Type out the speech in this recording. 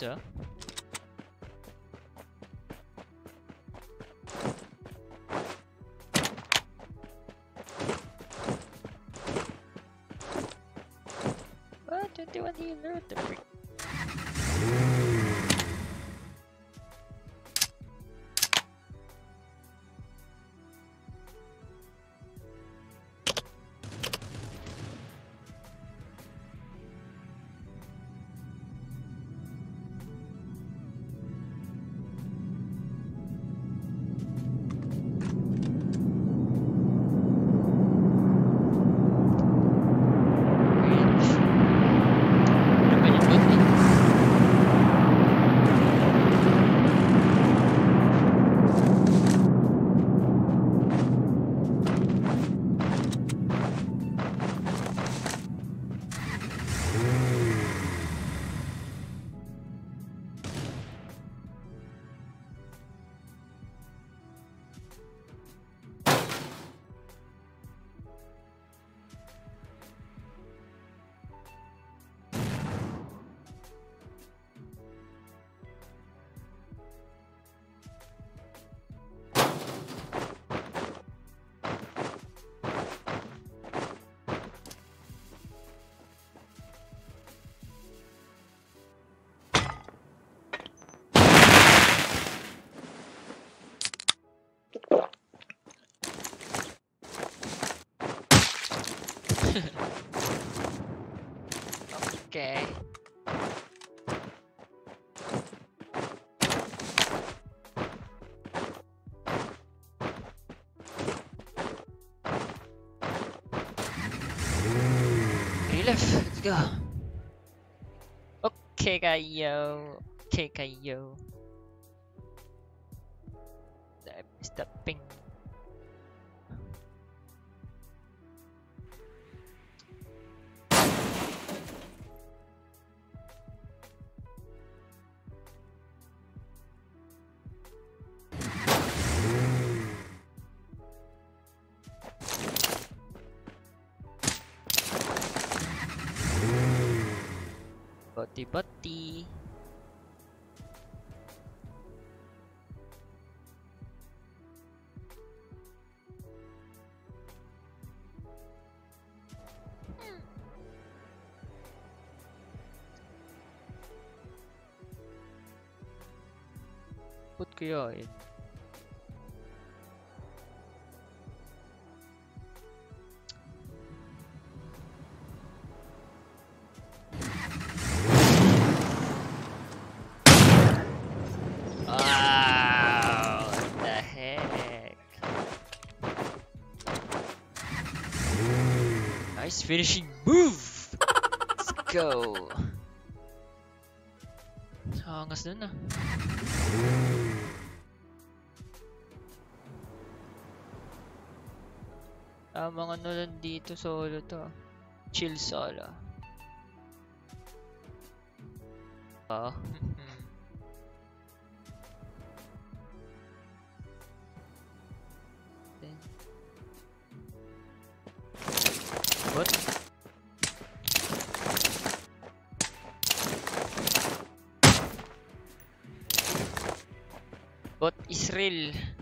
sir. What did you want to alert the freak? Okay. Relief, let's go. Okay, guy, yo. Okay, guy, yo. I missed that ping. Butty. Put kaya in. Finishing move. Let's go. Angas dun ah. Mga ano lang dito solo to. Chill solo. Oh. What is real?